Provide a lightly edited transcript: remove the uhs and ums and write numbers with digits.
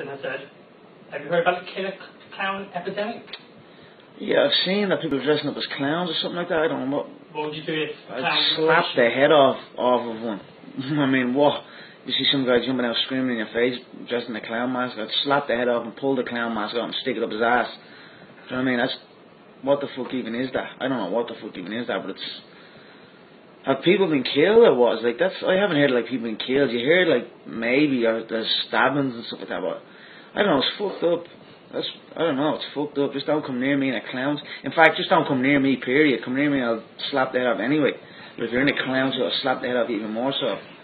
Clifton and said, have you heard about the clown epidemic? Yeah, I've seen that people dressing up as clowns or something like that. I don't know what. What would you do if a clown slapped the head off of one? I mean, what? You see some guy jumping out screaming in your face, dressed in a clown mask. I'd slap the head off and pull the clown mask out and stick it up his ass. Do you know what I mean? That's, what the fuck even is that? I don't know what the fuck even is that, but it's, have people been killed or what? It's like, that's, I haven't heard like people been killed. You hear like maybe, or there's stabbings and stuff like that, but I don't know, it's fucked up. That's, I don't know, it's fucked up. Just don't come near me in a clown. In fact, just don't come near me, period. Come near me, I'll slap the head off anyway. But if you're in a clown, so I'll slap the head off even more so.